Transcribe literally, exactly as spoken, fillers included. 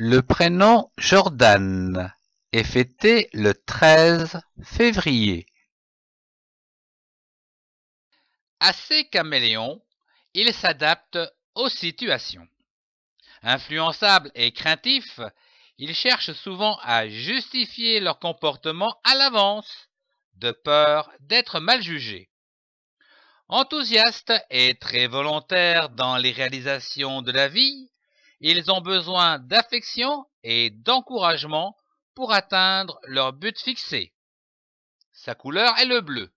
Le prénom Jordane est fêté le treize février. Assez caméléon, il s'adapte aux situations. Influençable et craintif, ils cherchent souvent à justifier leur comportement à l'avance, de peur d'être mal jugés. Enthousiastes et très volontaires dans les réalisations de la vie, ils ont besoin d'affection et d'encouragement pour atteindre leur but fixé. Sa couleur est le bleu.